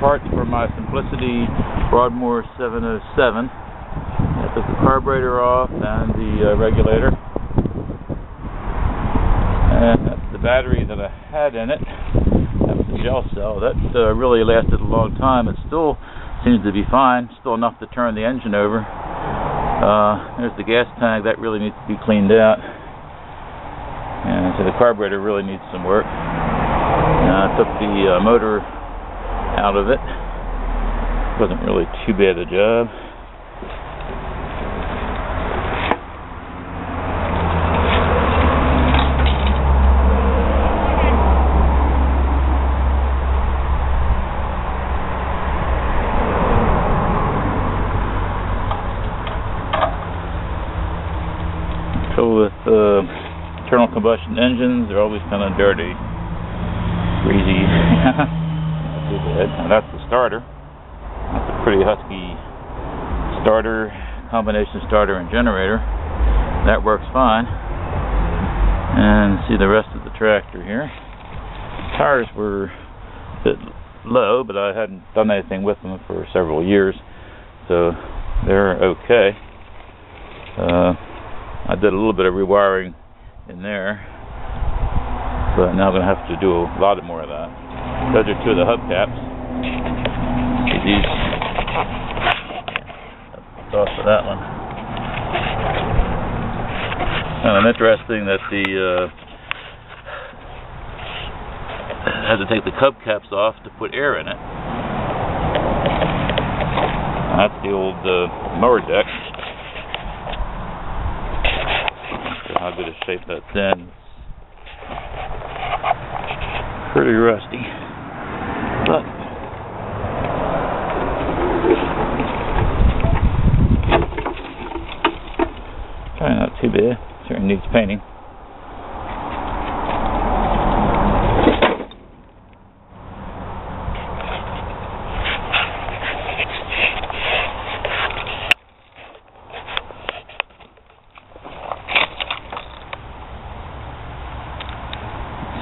parts for my Simplicity Broadmoor 707. I took the carburetor off and the regulator. And that's the battery that I had in it. That was the gel cell. That really lasted a long time. It still seems to be fine. Still enough to turn the engine over. There's the gas tank. That really needs to be cleaned out. And so the carburetor really needs some work. I took the motor out of it. Wasn't really too bad a job. Trouble with internal combustion engines, they're always kind of dirty. Greasy. Now that's the starter. That's a pretty husky starter, combination starter and generator. That works fine. And see the rest of the tractor here. Tires were a bit low, but I hadn't done anything with them for several years, so they're okay. I did a little bit of rewiring in there. But now I'm going to have to do a lot more of that. Those are two of the hubcaps. These. That's off of that one. Kind of interesting that the had to take the hubcaps off to put air in it. That's the old mower deck. Not sure how good a shape that's in. Pretty rusty, but probably not too bad. Certainly needs painting.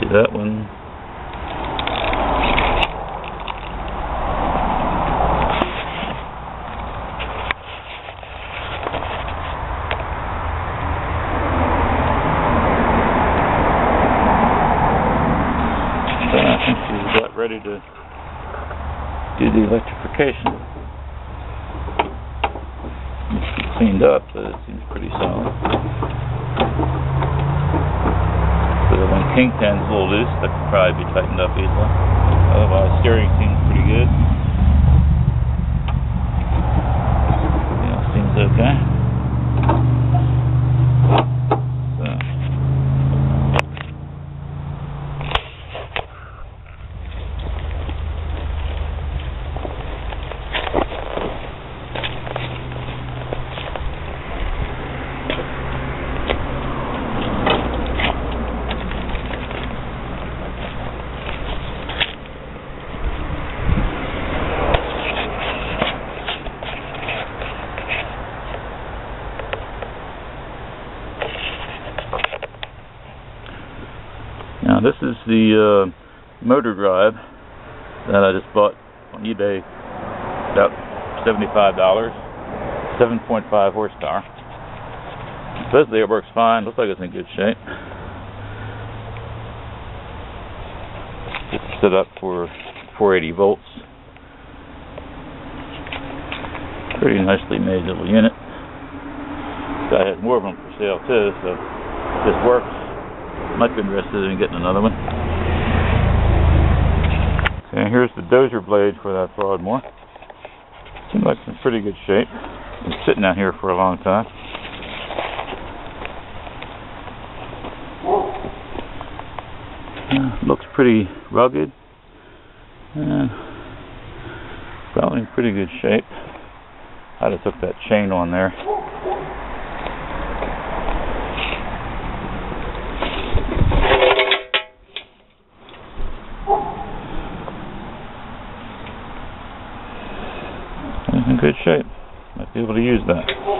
See that one. Ready to do the electrification. Needs to be cleaned up, but it seems pretty solid. The one kink pin's a little loose, that could probably be tightened up easily. Otherwise, steering seems pretty good. Yeah, seems okay. Now this is the motor drive that I just bought on eBay, about $75, 7.5 horsepower. Supposedly it works fine, looks like it's in good shape. It's set up for 480 volts. Pretty nicely made little unit. Guy has more of them for sale too, so this works. Might be interested in getting another one. And here's the dozer blade for that Broadmoor. Seems like it's in pretty good shape. Been sitting out here for a long time. Looks pretty rugged. And probably in pretty good shape. I'd have took that chain on there. In good shape. Might be able to use that.